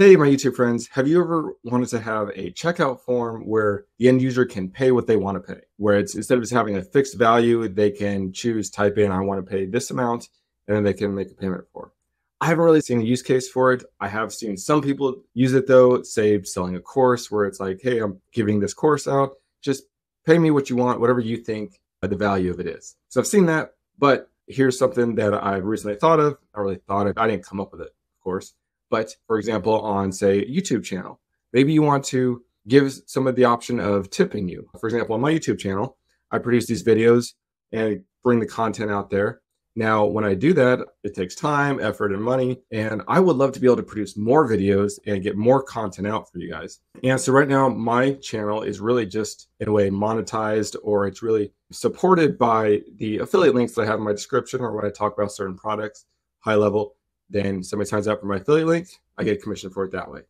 Hey, my YouTube friends, have you ever wanted to have a checkout form where the end user can pay what they want to pay, where it's instead of just having a fixed value, they can choose, type in, I want to pay this amount, and then they can make a payment for it? I haven't really seen a use case for it. I have seen some people use it though, say selling a course where it's like, hey, I'm giving this course out, just pay me what you want, whatever you think the value of it is. So I've seen that, but here's something that I've recently thought of. I really thought of, I didn't come up with it, of course. But for example, on say YouTube channel, maybe you want to give someone the option of tipping you. For example, on my YouTube channel, I produce these videos and bring the content out there. Now, when I do that, it takes time, effort, and money. And I would love to be able to produce more videos and get more content out for you guys. And so right now, my channel is really just in a way monetized, or it's really supported by the affiliate links that I have in my description or when I talk about certain products, high level. Then somebody signs up for my affiliate link, I get a commission for it that way.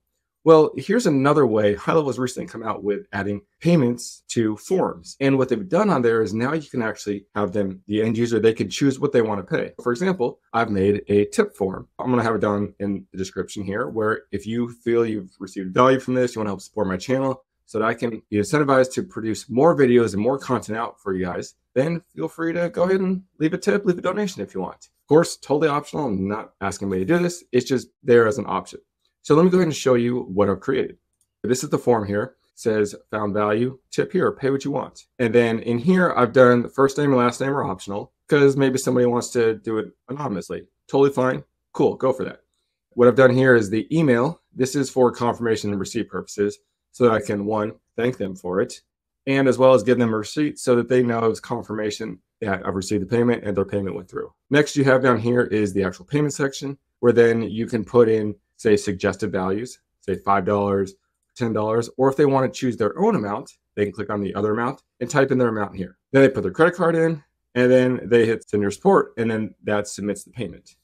Well, here's another way. HighLevel has recently come out with adding payments to forms. And what they've done on there is now you can actually have them, the end user, they can choose what they want to pay. For example, I've made a tip form. I'm going to have it down in the description here, where if you feel you've received value from this, you want to help support my channel so that I can be incentivized to produce more videos and more content out for you guys, then feel free to go ahead and leave a tip, leave a donation if you want. Of course, totally optional. I'm not asking me to do this. It's just there as an option. So let me go ahead and show you what I've created. This is the form here. It says found value, tip here, pay what you want. And then in here, I've done the first name and last name are optional because maybe somebody wants to do it anonymously. Totally fine. Cool. Go for that. What I've done here is the email. This is for confirmation and receipt purposes so that I can, one, thank them for it, and as well as give them a receipt so that they know it's confirmation that I've received the payment and their payment went through. Next you have down here is the actual payment section, where then you can put in, say, suggested values, say $5, $10, or if they want to choose their own amount, they can click on the other amount and type in their amount here. Then they put their credit card in, and then they hit send your support, and then that submits the payment.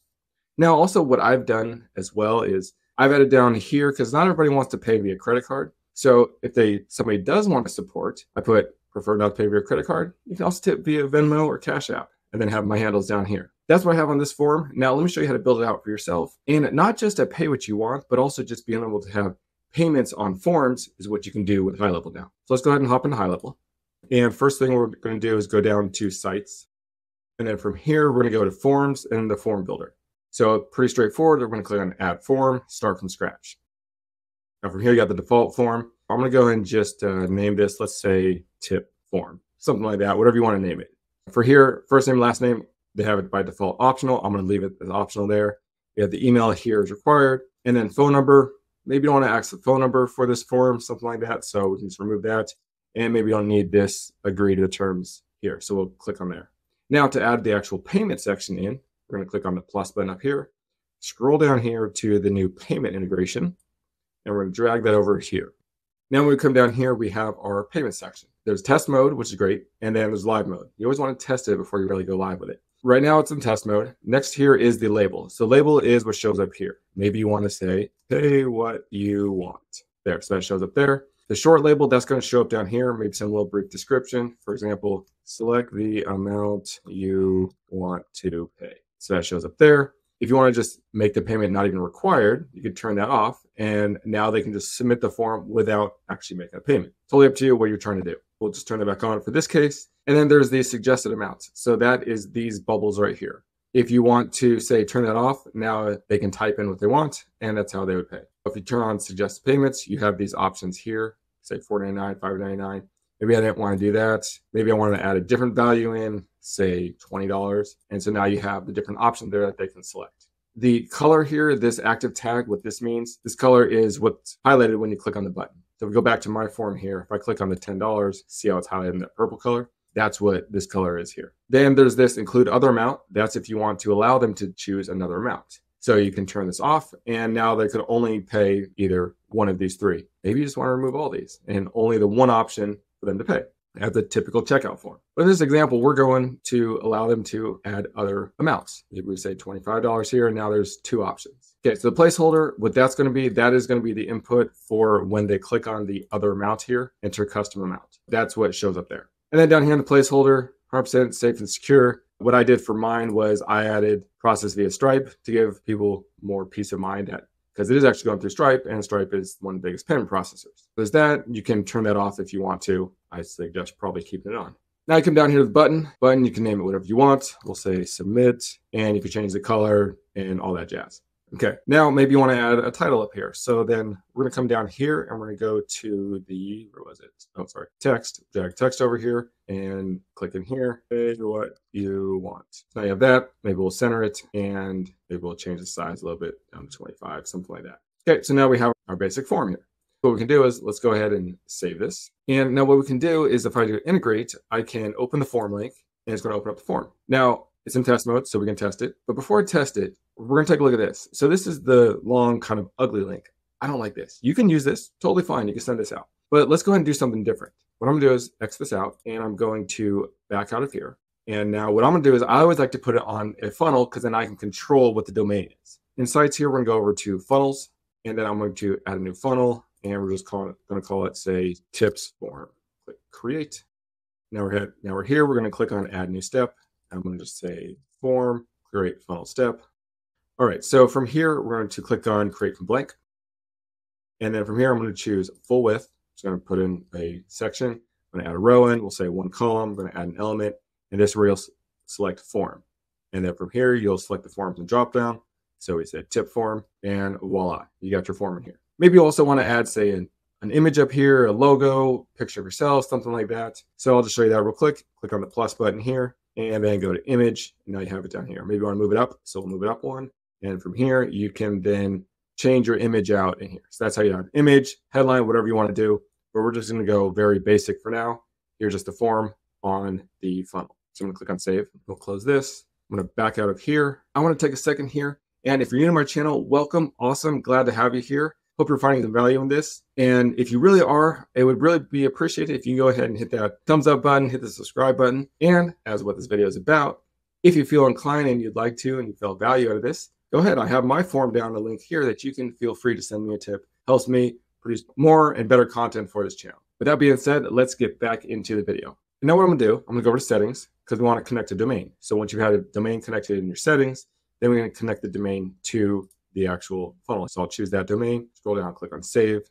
Now also what I've done as well is I've added down here, because not everybody wants to pay via credit card. So if somebody does want to support, I put prefer not to pay via credit card. You can also tip via Venmo or Cash App, and then have my handles down here. That's what I have on this form. Now let me show you how to build it out for yourself. And not just to pay what you want, but also just being able to have payments on forms is what you can do with HighLevel now. So let's go ahead and hop into HighLevel. And first thing we're going to do is go down to sites. And then from here, we're going to go to forms and the form builder. So pretty straightforward. We're going to click on add form, start from scratch. Now from here, you got the default form. I'm going to go ahead and just name this, let's say tip form, something like that, whatever you want to name it. For here, first name, last name, they have it by default optional. I'm going to leave it as optional there. You have the email here is required, and then phone number. Maybe you don't want to ask the phone number for this form, something like that. So we can just remove that, and maybe you don't need this agree to the terms here. So we'll click on there. Now to add the actual payment section in, we're going to click on the plus button up here, scroll down here to the new payment integration. And we're going to drag that over here. Now when we come down here, we have our payment section. There's test mode, which is great. And then there's live mode. You always want to test it before you really go live with it. Right now it's in test mode. Next here is the label. So label is what shows up here. Maybe you want to say, pay what you want there. So that shows up there. The short label, that's going to show up down here. Maybe some little brief description. For example, select the amount you want to pay. So that shows up there. If you want to just make the payment not even required, you can turn that off, and now they can just submit the form without actually making a payment. Totally up to you what you're trying to do. We'll just turn it back on for this case. And then there's the suggested amounts. So that is these bubbles right here. If you want to say turn that off, now they can type in what they want, and that's how they would pay. If you turn on suggested payments, you have these options here, say $4.99, $5.99. Maybe I didn't want to do that. Maybe I wanted to add a different value in, say $20. And so now you have the different option there that they can select. The color here, this active tag, what this means, this color is what's highlighted when you click on the button. So if we go back to my form here, if I click on the $10, see how it's highlighted in that purple color? That's what this color is here. Then there's this include other amount. That's if you want to allow them to choose another amount. So you can turn this off, and now they could only pay either one of these three. Maybe you just want to remove all these and only the one option for them to pay at the typical checkout form. But in this example, we're going to allow them to add other amounts. Maybe we say $25 here, and now there's two options. Okay, so the placeholder, what that's going to be, that is going to be the input for when they click on the other amount here, enter custom amount. That's what shows up there. And then down here in the placeholder, 100% safe and secure. What I did for mine was I added process via Stripe to give people more peace of mind that because it is actually going through Stripe, and Stripe is one of the biggest payment processors. There's that. You can turn that off if you want to. I suggest probably keeping it on. Now you come down here to the button. Button, you can name it whatever you want. We'll say submit, and you can change the color and all that jazz. Okay, now maybe you want to add a title up here. So then we're going to come down here and we're going to go to the, where was it? Oh, sorry, text. Drag text over here and click in here. Say what you want. So now you have that. Maybe we'll center it and maybe we'll change the size a little bit down to 25, something like that. Okay, so now we have our basic form here. What we can do is let's go ahead and save this. And now what we can do is if I do integrate, I can open the form link and it's going to open up the form. Now it's in test mode, so we can test it. But before I test it, we're going to take a look at this. So this is the long kind of ugly link. I don't like this. You can use this, totally fine. You can send this out, but let's go ahead and do something different. What I'm gonna do is X this out and I'm going to back out of here. And now what I'm gonna do is I always like to put it on a funnel because then I can control what the domain is. In sites here, we're gonna go over to funnels and then I'm going to add a new funnel and we're just gonna call it say tips form. Click create. Now we're here. We're gonna click on add new step. I'm gonna just say form, create funnel step. All right, so from here, we're going to click on create from blank. And then from here, I'm going to choose full width. So I'm going to put in a section. I'm going to add a row in. We'll say one column. I'm going to add an element. And this is where you'll select form. And then from here, you'll select the forms and drop down. So we said tip form. And voila, you got your form in here. Maybe you also want to add, say, an image up here, a logo, picture of yourself, something like that. So I'll just show you that real quick. Click on the plus button here and then go to image. And now you have it down here. Maybe you want to move it up. So we'll move it up one. And from here, you can then change your image out in here. So that's how you have image, headline, whatever you want to do. But we're just going to go very basic for now. Here's just the form on the funnel. So I'm going to click on save. We'll close this. I'm going to back out of here. I want to take a second here. And if you're new to my channel, welcome. Awesome. Glad to have you here. Hope you're finding the value in this. And if you really are, it would really be appreciated if you go ahead and hit that thumbs up button, hit the subscribe button. And as what this video is about, if you feel inclined and you'd like to and you felt value out of this, go ahead. I have my form down the link here that you can feel free to send me a tip. Helps me produce more and better content for this channel. With that being said, let's get back into the video. And now what I'm going to do, I'm going to go over to settings because we want to connect a domain. So once you've had a domain connected in your settings, then we're going to connect the domain to the actual funnel. So I'll choose that domain, scroll down, click on save.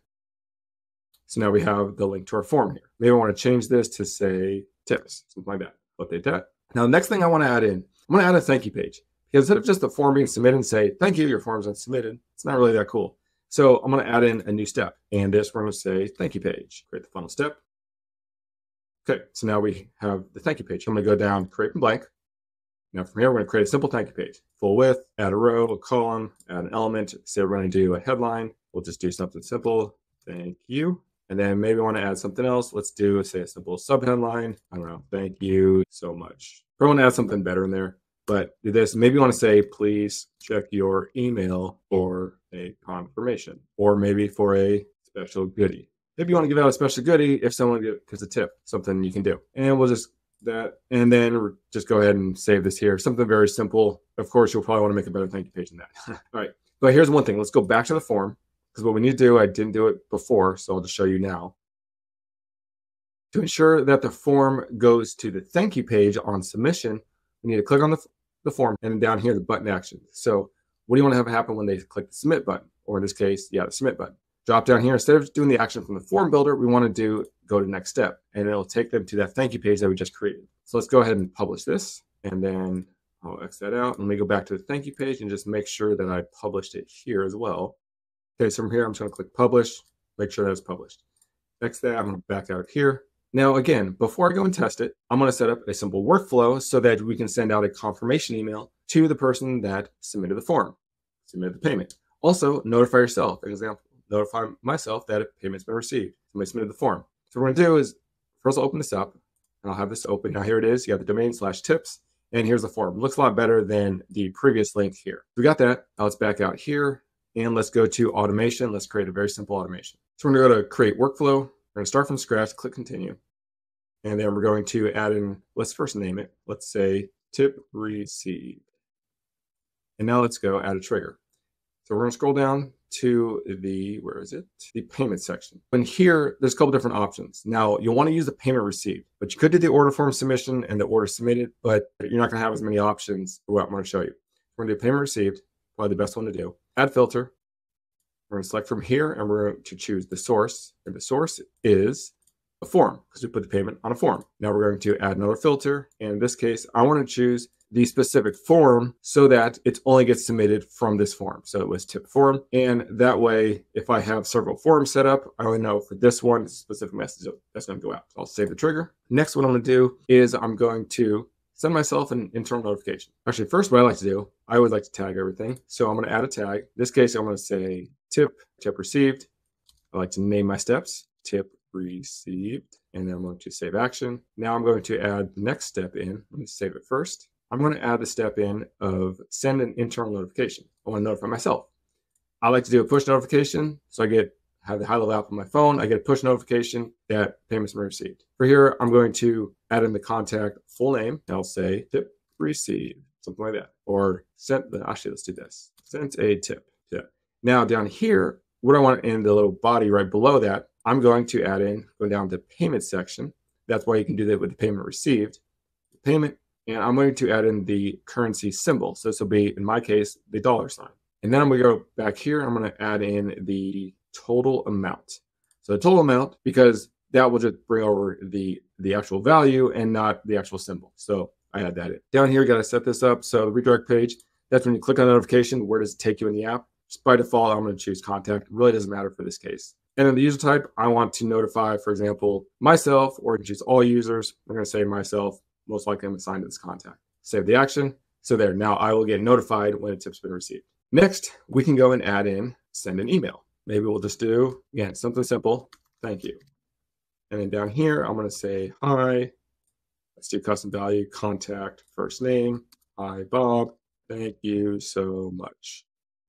So now we have the link to our form here. Maybe I want to change this to say tips, something like that. Update that. Now, the next thing I want to add in, I'm going to add a thank you page. Instead of just the form being submitted and say, thank you, your form's been submitted. It's not really that cool. So I'm going to add in a new step. And this, we're going to say, thank you page. Create the funnel step. Okay, so now we have the thank you page. I'm going to go down, create from blank. Now from here, we're going to create a simple thank you page. Full width, add a row, a column, add an element. Say we're going to do a headline. We'll just do something simple. Thank you. And then maybe we want to add something else. Let's do, say, a simple subheadline. I don't know. Thank you so much. We're going to add something better in there. But do this, maybe you want to say, please check your email for a confirmation, or maybe for a special goodie. Maybe you want to give out a special goodie if someone gives a tip, something you can do. And we'll just that, and then just go ahead and save this here. Something very simple. Of course, you'll probably want to make a better thank you page than that. All right, but here's one thing. Let's go back to the form because what we need to do, I didn't do it before, so I'll just show you now. To ensure that the form goes to the thank you page on submission, we need to click on the form and down here, the button action. So what do you want to have happen when they click the submit button? Or in this case, yeah, the submit button. Drop down here, instead of doing the action from the form builder, we want to do go to next step and it'll take them to that thank you page that we just created. So let's go ahead and publish this and then I'll X that out. Let me go back to the thank you page and just make sure that I published it here as well. Okay, so from here, I'm just going to click publish, make sure that's published. X that, I'm going to back out of here. Now, again, before I go and test it, I'm going to set up a simple workflow so that we can send out a confirmation email to the person that submitted the form, submitted the payment. Also, notify yourself. For example, notify myself that a payment's been received. Somebody submitted the form. So what we're going to do is first I'll open this up and I'll have this open. Now, here it is. You got the domain /tips and here's the form. Looks a lot better than the previous link here. We got that. Now let's back out here and let's go to automation. Let's create a very simple automation. So we're going to go to create workflow. We're going to start from scratch, click continue. And then we're going to add in, let's first name it. Let's say tip received. And now let's go add a trigger. So we're going to scroll down to the, where is it? The payment section. And here, there's a couple different options. Now, you'll want to use the payment received, but you could do the order form submission and the order submitted, but you're not going to have as many options for what I'm going to show you. We're going to do payment received, probably the best one to do. Add filter. We're going to select from here, and we're going to choose the source. And the source is a form, because we put the payment on a form. Now we're going to add another filter. And in this case, I want to choose the specific form so that it only gets submitted from this form. So it was tip form. And that way, if I have several forms set up, I only know for this one, specific message that's going to go out. So I'll save the trigger. Next, what I'm going to do is I'm going to send myself an internal notification. Actually, first, what I like to do, I would like to tag everything. So I'm going to add a tag. In this case, I'm going to say tip received. I like to name my steps, tip received. And then I'm going to save action. Now I'm going to add the next step in. Let me save it first. I'm going to add the step in of send an internal notification. I want to notify myself. I like to do a push notification. So I have the HighLevel app on my phone. I get a push notification that payments were received. For here, I'm going to add in the contact full name. I'll say tip received, something like that. Or actually, let's do this. Sent a tip. Yeah. Now down here, what I want in the little body right below that, I'm going to add in, go down to the payment section. That's why you can do that with the payment received. Payment. And I'm going to add in the currency symbol. So this will be, in my case, the dollar sign. And then I'm going to go back here. I'm going to add in the total amount. So the total amount, because that will just bring over the actual value and not the actual symbol. So I add that in. Down here, you got to set this up. So the redirect page, that's when you click on the notification, where does it take you in the app? Just by default, I'm going to choose contact. It really doesn't matter for this case. And then the user type, I want to notify, for example, myself, or just all users. I'm going to say myself. Most likely I'm assigned to this contact. Save the action. So there, now I will get notified when a tip's been received. Next, we can go and add in, send an email. Maybe we'll just do, again, something simple, thank you. And then down here, I'm gonna say, hi, let's do custom value, contact, first name, hi Bob, thank you so much.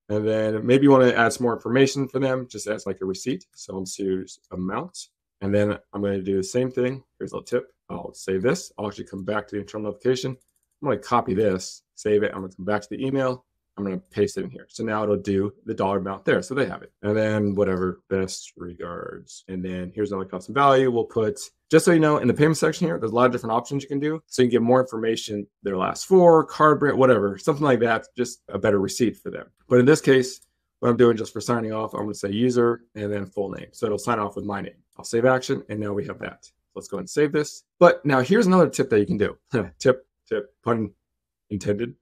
And then maybe you wanna add some more information for them, just as like a receipt. So I'll choose amount. And then I'm gonna do the same thing. Here's a little tip. I'll save this. I'll actually come back to the internal notification. I'm going to copy this, save it. I'm going to come back to the email. I'm going to paste it in here. So now it'll do the dollar amount there. So they have it. And then whatever, best regards. And then here's another custom value. We'll put, just so you know, in the payment section here, there's a lot of different options you can do. So you can get more information, their last four, card brand, whatever, something like that, just a better receipt for them. But in this case, what I'm doing just for signing off, I'm going to say user and then full name. So it'll sign off with my name. I'll save action. And now we have that. Let's go ahead and save this. But now here's another tip that you can do. Tip, pun intended.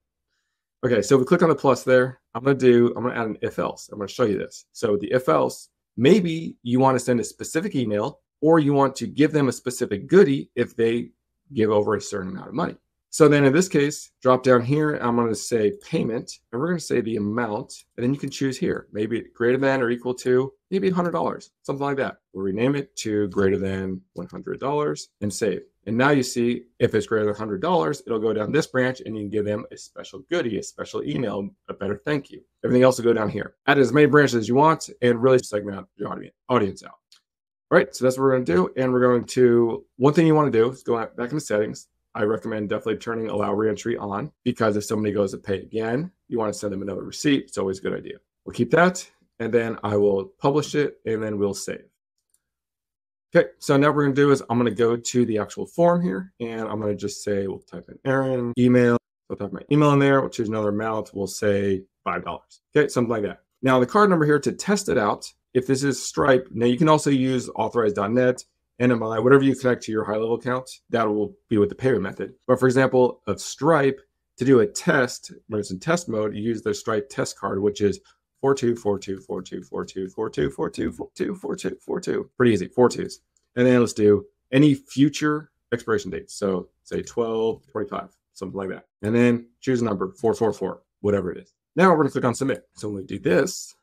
Okay, so if we click on the plus there, I'm gonna add an if else. I'm gonna show you this. So with the if else, maybe you wanna send a specific email or you want to give them a specific goodie if they give over a certain amount of money. So then in this case, drop down here, I'm gonna say payment, and we're gonna say the amount, and then you can choose here, maybe greater than or equal to, maybe $100, something like that. We'll rename it to greater than $100 and save. And now you see if it's greater than $100, it'll go down this branch and you can give them a special goodie, a special email, a better thank you. Everything else will go down here. Add as many branches as you want and really segment your audience out. All right, so that's what we're gonna do. And we're going to, one thing you wanna do is go back into settings. I recommend definitely turning allow reentry on, because if somebody goes to pay again, you want to send them another receipt. It's always a good idea. We'll keep that, and then I will publish it, and then we'll save. Okay, so now what we're going to do is I'm going to go to the actual form here, and I'm going to just say we'll type in Aaron, email. I'll type my email in there. We'll choose another amount. We'll say $5. Okay, something like that. Now the card number here to test it out, if this is Stripe, now you can also use authorized.net. NMI, whatever you connect to your HighLevel account, that will be with the payment method. But for example, of Stripe, to do a test, when it's in test mode, you use the Stripe test card, which is 4242424242424242. Pretty easy, 4 2s. And then let's do any future expiration dates. So say 12/25, something like that. And then choose a number, 444, whatever it is. Now we're gonna click on submit. So when we do this,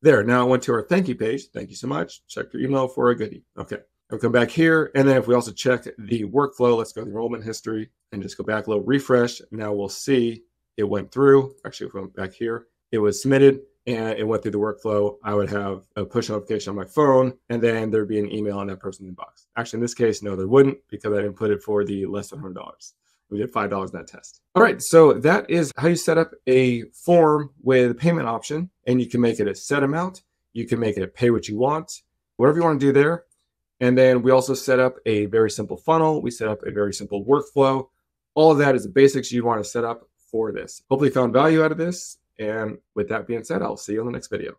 there, now I went to our thank you page. Thank you so much. Check your email for a goodie. Okay. We'll come back here, and then if we also check the workflow, let's go to the enrollment history and just go back a little refresh. Now we'll see it went through. Actually, if we went back here, it was submitted and it went through the workflow. I would have a push notification on my phone, and then there'd be an email on that person's inbox. Actually, in this case, no, there wouldn't, because I didn't put it for the less than $100. We did $5 in that test. All right, so that is how you set up a form with a payment option, and you can make it a set amount. You can make it pay what you want, whatever you want to do there. And then we also set up a very simple funnel. We set up a very simple workflow. All of that is the basics you want to set up for this. Hopefully you found value out of this. And with that being said, I'll see you in the next video.